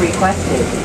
Requested.